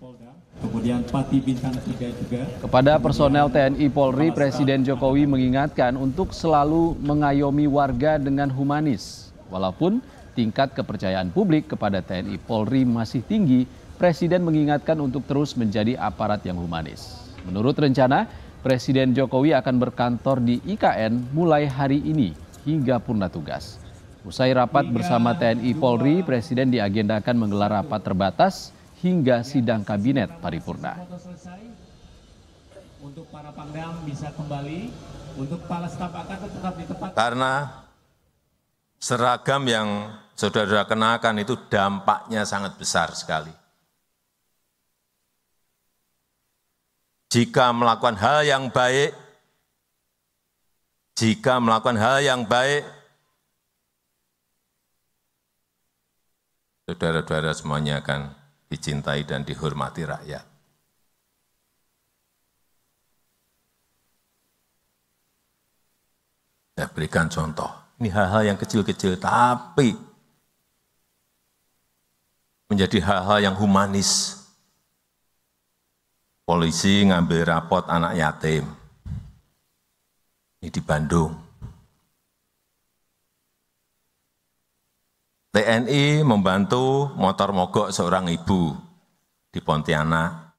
Polda, kemudian Pati Bintang 3 juga. Kepada personel TNI-Polri, Presiden Jokowi mengingatkan untuk selalu mengayomi warga dengan humanis. Walaupun tingkat kepercayaan publik kepada TNI-Polri masih tinggi, Presiden mengingatkan untuk terus menjadi aparat yang humanis. Menurut rencana, Presiden Jokowi akan berkantor di IKN mulai hari ini hingga purna tugas. Usai rapat bersama TNI-Polri, Presiden diagendakan menggelar rapat terbatas hingga sidang kabinet paripurna. Untuk para pangdam bisa kembali, untuk kepala staf angkatan tetap di tempat. Karena seragam yang saudara-saudara kenakan itu dampaknya sangat besar sekali. Jika melakukan hal yang baik, saudara-saudara semuanya akan dicintai dan dihormati rakyat. Saya berikan contoh, ini hal-hal yang kecil-kecil tapi menjadi hal-hal yang humanis. Polisi ngambil rapot anak yatim, ini di Bandung. TNI membantu motor mogok seorang ibu di Pontianak.